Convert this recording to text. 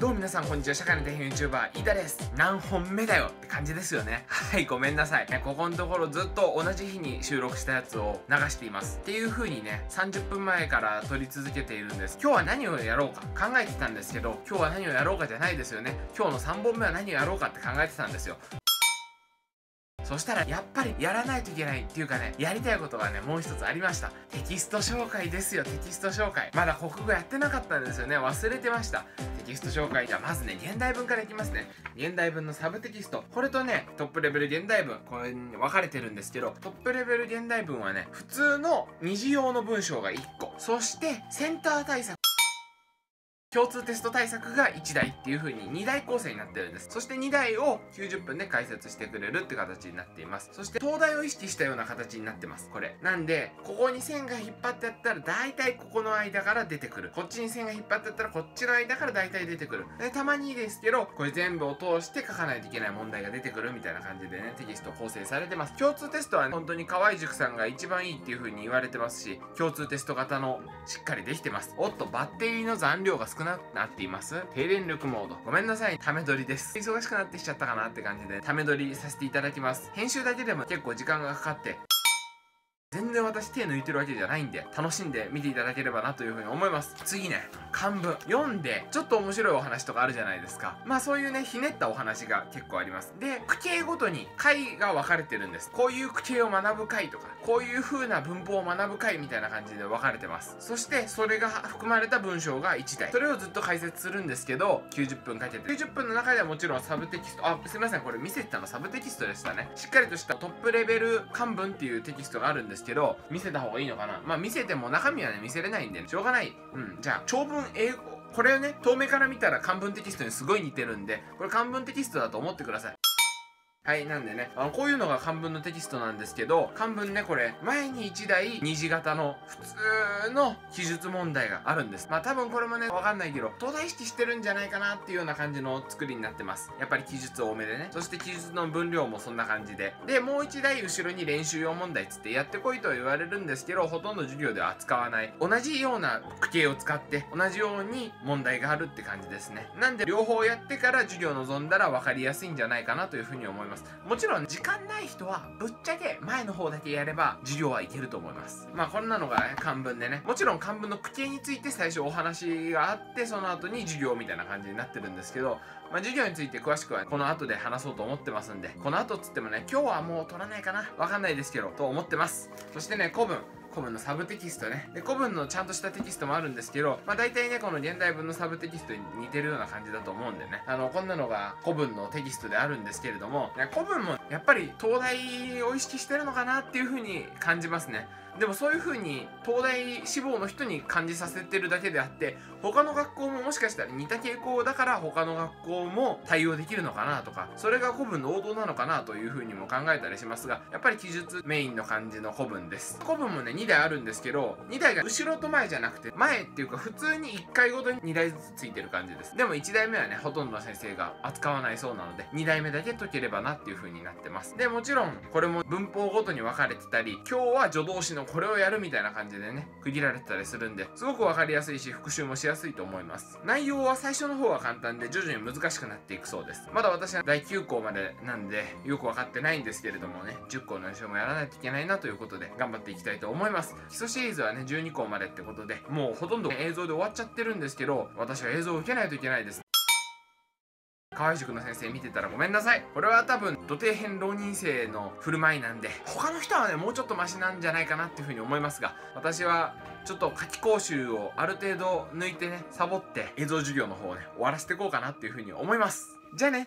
どうも皆さんこんにちは、社会の底辺 YouTuber イタです。何本目だよって感じですよね。はい、ごめんなさい。ここのところずっと同じ日に収録したやつを流していますっていう風にね、30分前から撮り続けているんです。今日は何をやろうか考えてたんですけど、今日は何をやろうかじゃないですよね。今日の3本目は何をやろうかって考えてたんですよ。そしたらやっぱりやらないといけないっていうかね、やりたいことがね、もう一つありました。テキスト紹介ですよ、テキスト紹介。まだ国語やってなかったんですよね。忘れてました。テキスト紹介。じゃあまずね、現代文からいきますね。現代文のサブテキスト。これとね、トップレベル現代文。これに分かれてるんですけど、トップレベル現代文はね、普通の二次用の文章が1個。そして、センター対策。共通テスト対策が1台っていう風に2台構成になってるんです。そして2台を90分で解説してくれるって形になっています。そして東大を意識したような形になってます、これ。なんで、ここに線が引っ張ってやったら大体ここの間から出てくる。こっちに線が引っ張ってやったらこっちの間から大体出てくる。で、たまにですけど、これ全部を通して書かないといけない問題が出てくるみたいな感じでね、テキスト構成されてます。共通テストはね、本当に河合塾さんが一番いいっていう風に言われてますし、共通テスト型のしっかりできてます。おっと、バッテリーの残量が少なくなっています。低電力モード。ごめんなさい、ため撮りです。忙しくなってきちゃったかなって感じでため撮りさせていただきます。編集だけでも結構時間がかかって、全然私手抜いてるわけじゃないんで、楽しんで見ていただければなというふうに思います。次ね、漢文。読んで、ちょっと面白いお話とかあるじゃないですか。まあそういうね、ひねったお話が結構あります。で、句形ごとに回が分かれてるんです。こういう句形を学ぶ回とか、こういう風な文法を学ぶ回みたいな感じで分かれてます。そして、それが含まれた文章が1題。それをずっと解説するんですけど、90分かけて。90分の中ではもちろんサブテキスト、あ、すいません、これ見せてたのサブテキストでしたね。しっかりとしたトップレベル漢文っていうテキストがあるんですけど、見せた方がいいのかな。まあ見せても中身はね、見せれないんでしょうがない。うん、じゃあ長文英語、これをね、遠目から見たら漢文テキストにすごい似てるんで、これ漢文テキストだと思ってください。はい、なんでね、こういうのが漢文のテキストなんですけど、漢文ね、これ、前に1台、二次型の普通の記述問題があるんです。まあ多分これもね、わかんないけど、東大式してるんじゃないかなっていうような感じの作りになってます。やっぱり記述多めでね。そして記述の分量もそんな感じで。で、もう1台後ろに練習用問題つってやってこいとは言われるんですけど、ほとんど授業では扱わない。同じような句形を使って、同じように問題があるって感じですね。なんで、両方やってから授業臨んだらわかりやすいんじゃないかなというふうに思います。もちろん時間ない人はぶっちゃけ前の方だけやれば授業はいけると思います。まあこんなのがね、漢文でね、もちろん漢文の句形について最初お話があって、その後に授業みたいな感じになってるんですけど、まあ授業について詳しくはこの後で話そうと思ってますんで、この後っつってもね、今日はもう取らないかな、わかんないですけどと思ってます。そしてね、古文、古文のサブテキストね。で、古文のちゃんとしたテキストもあるんですけど、まあ大体ね、この現代文のサブテキストに似てるような感じだと思うんでね。こんなのが古文のテキストであるんですけれども、古文もやっぱり東大を意識してるのかなっていう風に感じますね。でもそういう風に東大志望の人に感じさせてるだけであって、他の学校ももしかしたら似た傾向だから他の学校も対応できるのかなとか、それが古文の王道なのかなという風にも考えたりしますが、やっぱり記述メインの感じの古文です。古文もね、2台あるんですけど、2台が後ろと前じゃなくて、前っていうか普通に1回ごとに2台ずつついてる感じです。でも1台目はね、ほとんどの先生が扱わないそうなので、2台目だけ解ければなっていう風になってます。で、もちろんこれも文法ごとに分かれてたり、今日は助動詞のこれをやるみたいな感じでね、区切られてたりするんで、すごく分かりやすいし、復習もしやすいと思います。内容は最初の方は簡単で徐々に難しくなっていくそうです。まだ私は第9項までなんでよく分かってないんですけれどもね、10項の予習もやらないといけないなということで頑張っていきたいと思います。基礎シリーズはね、12項までってことで、もうほとんど映像で終わっちゃってるんですけど、私は映像を受けないといけないです。河合塾の先生見てたらごめんなさい。これは多分、土底辺浪人生の振る舞いなんで、他の人はね、もうちょっとマシなんじゃないかなっていうふうに思いますが、私は、ちょっと夏期講習をある程度抜いてね、サボって、映像授業の方をね、終わらせていこうかなっていうふうに思います。じゃあね。